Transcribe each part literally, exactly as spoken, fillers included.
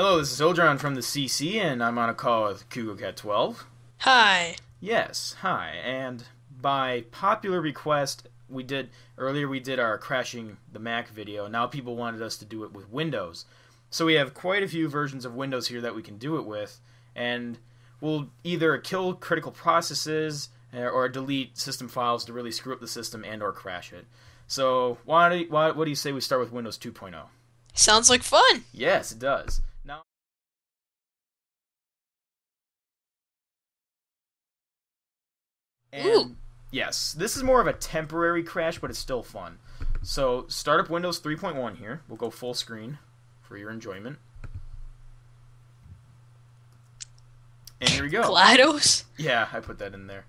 Hello, this is Eldron from the C C, and I'm on a call with Kugocat twelve. Hi. Yes, hi. And by popular request, we did earlier we did our crashing the Mac video. Now people wanted us to do it with Windows. So we have quite a few versions of Windows here that we can do it with, and we'll either kill critical processes or delete system files to really screw up the system and or crash it. So why do you, why, what do you say we start with Windows two point oh? Sounds like fun. Yes, it does. And, Ooh. Yes, this is more of a temporary crash, but it's still fun. So, start up Windows three point one here. We'll go full screen for your enjoyment. And here we go. Kaleidos? Yeah, I put that in there.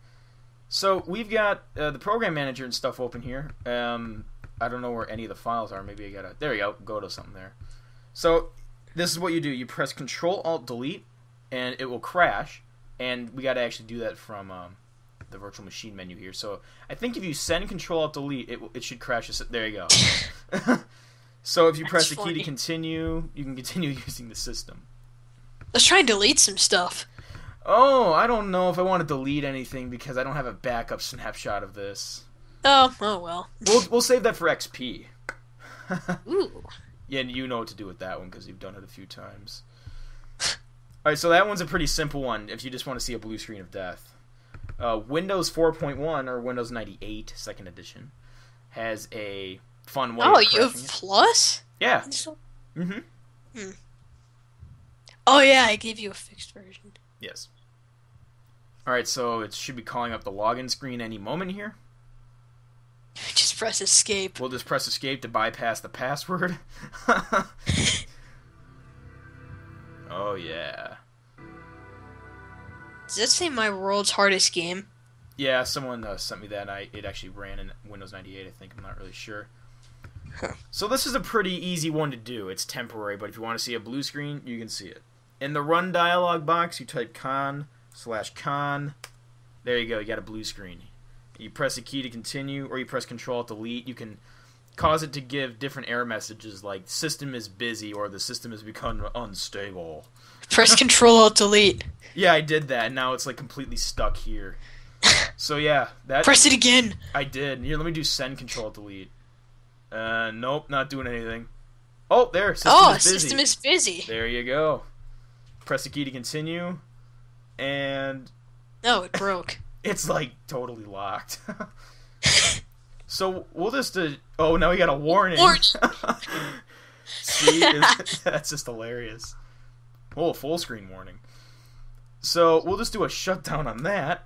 So, we've got uh, the program manager and stuff open here. Um, I don't know where any of the files are. Maybe I gotta... There you go. Go to something there. So, this is what you do. You press Control Alt Delete, and it will crash. And we gotta actually do that from... Um, the virtual machine menu here. So I think if you send Control Alt Delete, it, it should crash. There you go. So if you That's press the funny. key to continue, you can continue using the system. Let's try and delete some stuff. Oh, I don't know if I want to delete anything because I don't have a backup snapshot of this. Oh, oh well. We'll, we'll save that for X P. Ooh. Yeah, and you know what to do with that one because you've done it a few times. All right, so that one's a pretty simple one if you just want to see a blue screen of death. Uh, Windows four point one, or Windows ninety-eight, second edition, has a fun way Oh, you have it. plus? Yeah. Mm-hmm. Hmm. Oh, yeah, I gave you a fixed version. Yes. Alright, so it should be calling up the login screen any moment here. Just press escape. We'll just press escape to bypass the password. Oh, yeah. Does that say my world's hardest game? Yeah, someone uh, sent me that. I It actually ran in Windows ninety-eight, I think. I'm not really sure. Huh. So this is a pretty easy one to do. It's temporary, but if you want to see a blue screen, you can see it. In the run dialog box, you type con slash con. There you go. You got a blue screen. You press a key to continue, or you press Control Alt Delete. You can cause it to give different error messages like system is busy or the system has become unstable. Press Control Alt Delete. Yeah, I did that, and now it's like completely stuck here. So yeah, that. Press it again. I did. Here, let me do send Control Alt Delete. Uh, nope, not doing anything. Oh, there. System oh, is busy. system is busy. There you go. Press the key to continue, and. No, it broke. It's like totally locked. So we'll just. Uh, oh, now we got a warning. Warning. See, is, that's just hilarious. Oh, full screen warning. So we'll just do a shutdown on that.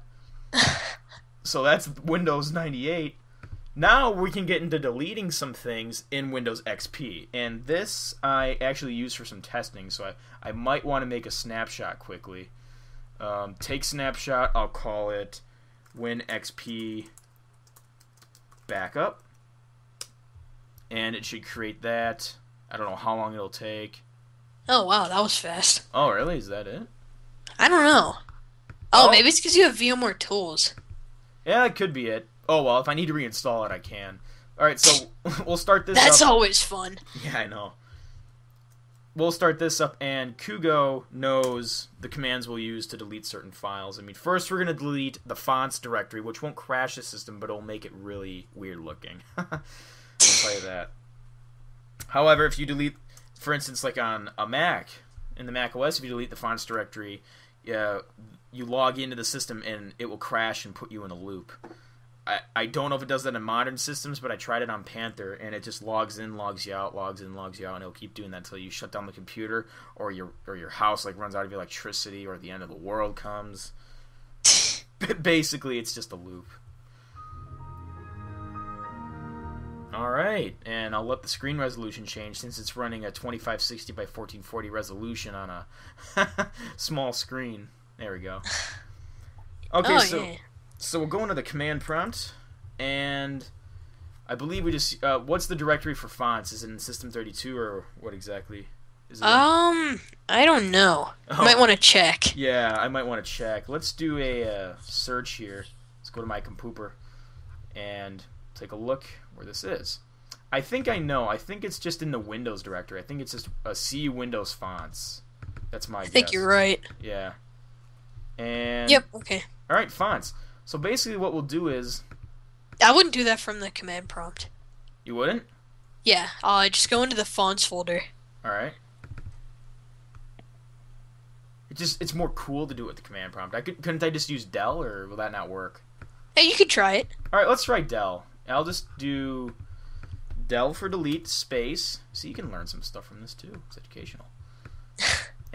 So that's Windows ninety-eight. Now we can get into deleting some things in Windows X P. And this I actually use for some testing, so I, I might want to make a snapshot quickly. Um, take snapshot, I'll call it Win X P Backup. And it should create that. I don't know how long it'll take. Oh, wow, that was fast. Oh, really? Is that it? I don't know. Oh, oh. Maybe it's because you have VMware tools. Yeah, it could be it. Oh, well, if I need to reinstall it, I can. All right, so we'll start this That's up. That's always fun. Yeah, I know. We'll start this up, and Kugo knows the commands we'll use to delete certain files. I mean, first we're going to delete the fonts directory, which won't crash the system, but it'll make it really weird-looking. I'll tell you that. However, if you delete... For instance, like on a Mac, in the Mac O S, if you delete the fonts directory, uh, you log into the system and it will crash and put you in a loop. I, I don't know if it does that in modern systems, but I tried it on Panther, and it just logs in, logs you out, logs in, logs you out, and it'll keep doing that until you shut down the computer or your or your house like runs out of electricity or the end of the world comes. Basically, it's just a loop. Alright, and I'll let the screen resolution change since it's running a twenty-five sixty by fourteen forty resolution on a small screen. There we go. Okay, oh, so yeah. so we'll go into the command prompt, and I believe we just... Uh, what's the directory for fonts? Is it in System thirty-two, or what exactly? Is it um, in... I don't know. Oh. Might want to check. Yeah, I might want to check. Let's do a uh, search here. Let's go to my compooper, and... Take a look where this is. I think I know. I think it's just in the Windows directory. I think it's just a C Windows fonts. That's my guess. I think you're right. Yeah. And yep, okay. All right, fonts. So basically what we'll do is... I wouldn't do that from the command prompt. You wouldn't? Yeah, uh, just go into the fonts folder. All right. It just It's more cool to do it with the command prompt. I could, couldn't I just use del, or will that not work? Hey, you could try it. All right, let's try del. I'll just do del for delete space. See, you can learn some stuff from this, too. It's educational.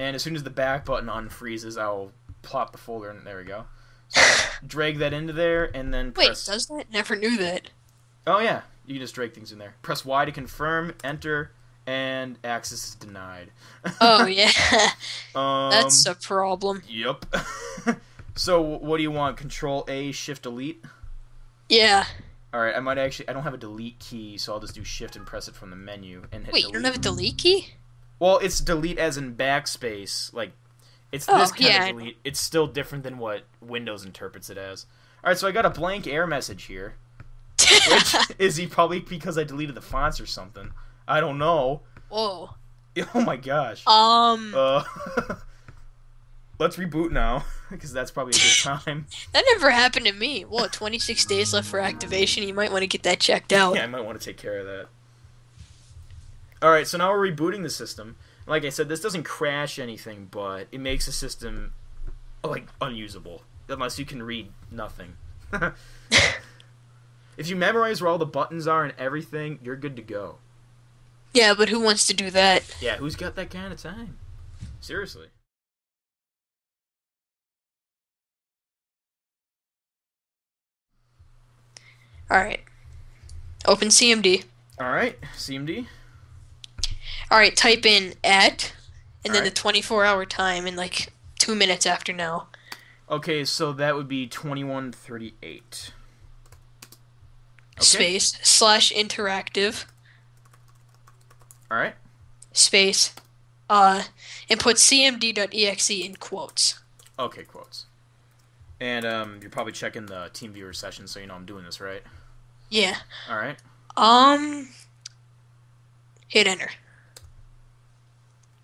And as soon as the back button unfreezes, I'll plop the folder in. There we go. So drag that into there, and then Wait, press... Wait, does that? Never knew that. Oh, yeah. You can just drag things in there. Press Y to confirm, enter, and access is denied. Oh, yeah. um, That's a problem. Yep. So, what do you want? Control A, Shift-Delete? Yeah. Alright, I might actually... I don't have a delete key, so I'll just do Shift and press it from the menu. And hit Wait, delete. You don't have a delete key? Well, it's delete as in backspace. Like, it's oh, this kind yeah, of delete. It's still different than what Windows interprets it as. Alright, so I got a blank error message here. Which is probably because I deleted the fonts or something. I don't know. Whoa. Oh my gosh. Um. Uh, let's reboot now, because that's probably a good time. That never happened to me. Whoa, twenty-six days left for activation. You might want to get that checked out. Yeah, I might want to take care of that. Alright, so now we're rebooting the system. Like I said, this doesn't crash anything, but it makes the system, like, unusable. Unless you can read nothing. If you memorize where all the buttons are and everything, you're good to go. Yeah, but who wants to do that? Yeah, who's got that kind of time? Seriously. Alright. Open C M D. Alright, C M D. Alright, type in at, and then the twenty-four hour time in like two minutes after now. Okay, so that would be twenty-one thirty-eight. Okay. Space, slash interactive. Alright. Space, uh, and put C M D dot E X E in quotes. Okay, quotes. And um, you're probably checking the TeamViewer session, so you know I'm doing this, right? Yeah. Alright. Um, hit enter.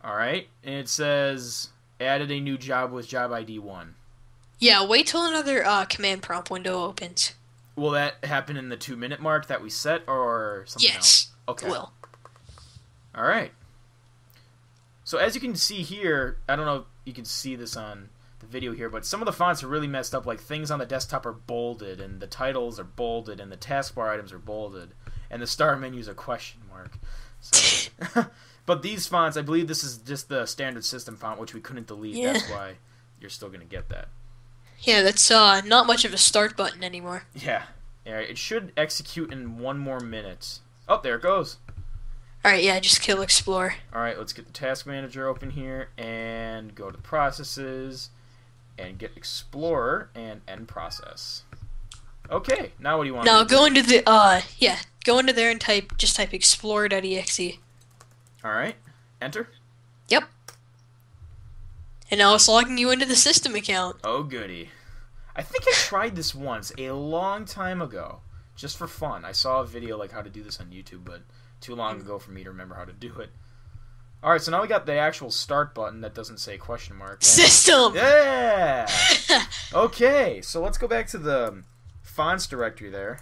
Alright, and it says, added a new job with job I D one. Yeah, wait till another uh, command prompt window opens. Will that happen in the two-minute mark that we set, or something yes, else? Yes, okay. It will. Alright. So as you can see here, I don't know if you can see this on the video here, but some of the fonts are really messed up. Like, things on the desktop are bolded, and the titles are bolded, and the taskbar items are bolded, and the star menus are question mark. So... But these fonts, I believe this is just the standard system font, which we couldn't delete. Yeah. That's why you're still going to get that. Yeah, that's uh, not much of a start button anymore. Yeah. Yeah. It should execute in one more minute. Oh, there it goes. All right, yeah, just kill Explorer. All right, let's get the Task Manager open here and go to Processes and get Explorer and End Process. Okay, now what do you want? Now go into the, uh, yeah, go into there and type, just type explorer dot E X E. All right. Enter. Yep. And now it's logging you into the system account. Oh, goody. I think I tried this once a long time ago, just for fun. I saw a video like how to do this on YouTube, but too long ago for me to remember how to do it. All right, so now we got the actual start button that doesn't say question mark. System! Yeah! Okay, so let's go back to the fonts directory there.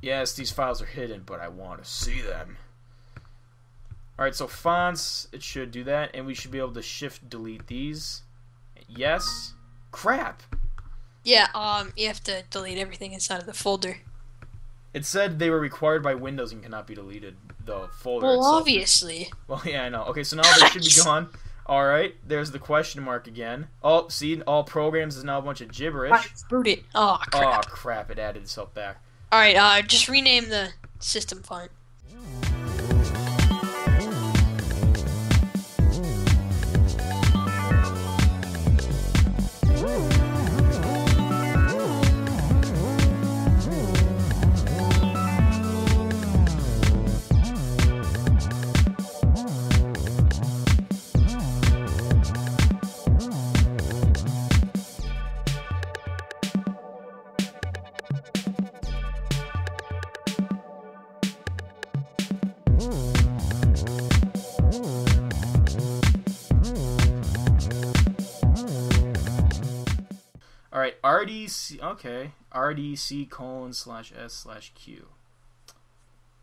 Yes, these files are hidden, but I want to see them. Alright, so fonts, it should do that, and we should be able to shift-delete these. Yes. Crap! Yeah, um, you have to delete everything inside of the folder. It said they were required by Windows and cannot be deleted, the folder Well, itself. Obviously. Well, yeah, I know. Okay, so now they should be gone. Alright, there's the question mark again. Oh, see, all programs is now a bunch of gibberish. I screwed it. Oh, crap. Oh, crap, it added itself back. Alright, uh, just rename the system font. R D C, okay, R D C colon slash S slash Q.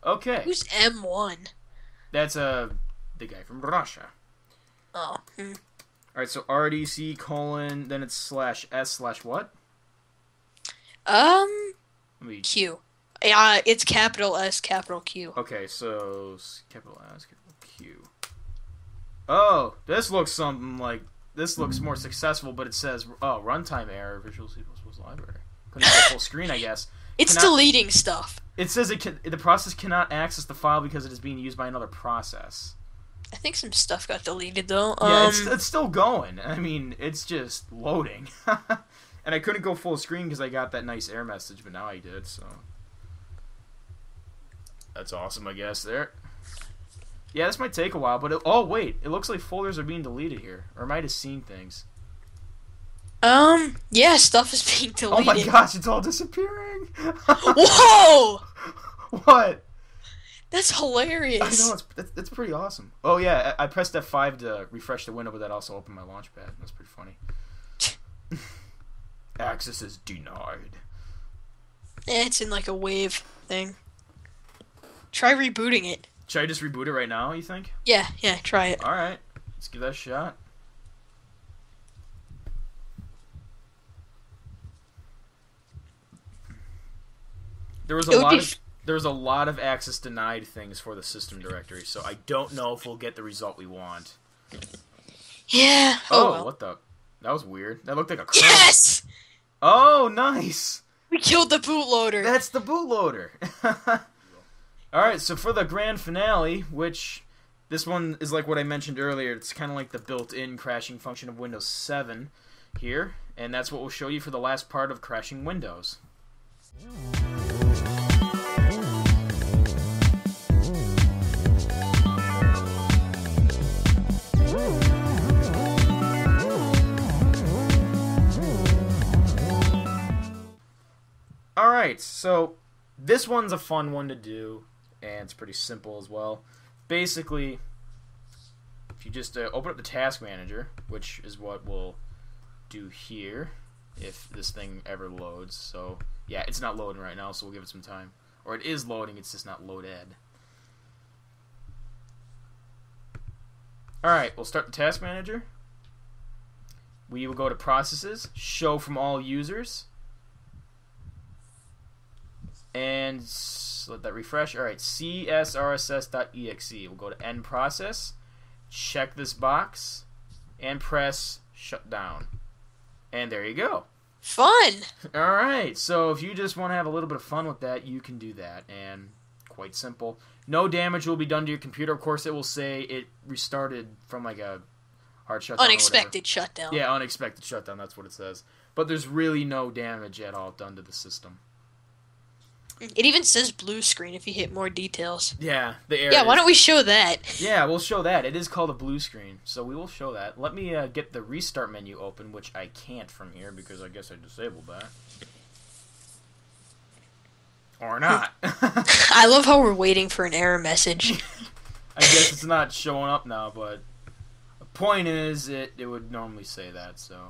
Okay. Who's M one? That's uh, the guy from Russia. Oh. Hmm. Alright, so R D C colon, then it's slash S slash what? Um, me... Q. Uh, it's capital S, capital Q. Okay, so capital S, capital Q. Oh, this looks something like... This looks more successful, but it says, oh, runtime error, Visual C plus plus library. Couldn't get full screen, I guess. It's cannot, deleting stuff. It says it can, the process cannot access the file because it is being used by another process. I think some stuff got deleted, though. Yeah, um, it's, it's still going. I mean, it's just loading. And I couldn't go full screen because I got that nice error message, but now I did, so... That's awesome, I guess, there. Yeah, this might take a while, but it, oh wait, it looks like folders are being deleted here, or am I just seeing things? Um, yeah, stuff is being deleted. Oh my gosh, it's all disappearing! Whoa! What? That's hilarious. I know, it's it's pretty awesome. Oh yeah, I, I pressed F five to refresh the window, but that also opened my launchpad. That's pretty funny. Access is denied. Eh, it's in like a wave thing. Try rebooting it. Should I just reboot it right now, you think? Yeah, yeah, try it. Alright, let's give that a shot. There was a lot of there was a lot of access denied things for the system directory, so I don't know if we'll get the result we want. Yeah. Oh, oh well. What the? That was weird. That looked like a crap. Yes! Oh, nice! We killed the bootloader. That's the bootloader. Alright, so for the grand finale, which this one is like what I mentioned earlier, it's kind of like the built-in crashing function of Windows seven here, and that's what we'll show you for the last part of crashing Windows. Alright, so this one's a fun one to do. And it's pretty simple as well. Basically, if you just uh, open up the task manager, which is what we'll do here, if this thing ever loads. So, yeah, it's not loading right now, so we'll give it some time. Or it is loading, it's just not loaded. Alright, we'll start the task manager. We will go to processes, show from all users. And let that refresh. Alright, C S R S S dot E X E. We'll go to end process, check this box, and press shut down. And there you go. Fun! Alright, so if you just want to have a little bit of fun with that, you can do that. And quite simple. No damage will be done to your computer. Of course, it will say it restarted from like a hard shutdown. Unexpected shutdown. Yeah, unexpected shutdown. That's what it says. But there's really no damage at all done to the system. It even says blue screen if you hit more details. Yeah, the error. Yeah, why don't we show that? Yeah, we'll show that. It is called a blue screen, so we will show that. Let me uh, get the restart menu open, which I can't from here because I guess I disabled that. Or not. I love how we're waiting for an error message. I guess it's not showing up now, but the point is it, it would normally say that, so...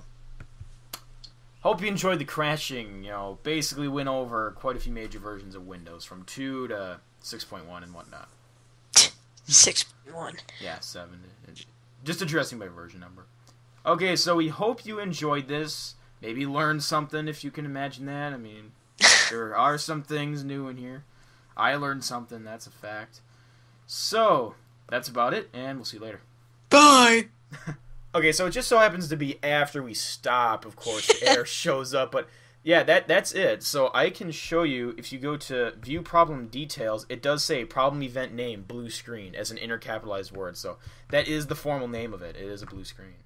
Hope you enjoyed the crashing. You know, basically went over quite a few major versions of Windows, from two to six point one and whatnot. Six point one. Yeah, seven. Just addressing by version number. Okay, so we hope you enjoyed this. Maybe learned something, if you can imagine that. I mean, there are some things new in here. I learned something. That's a fact. So that's about it, and we'll see you later. Bye. Okay, so it just so happens to be after we stop, of course, the error shows up, but yeah, that that's it. So I can show you, if you go to View Problem Details, it does say Problem Event Name, Blue Screen, as an intercapitalized word. So that is the formal name of it. It is a blue screen.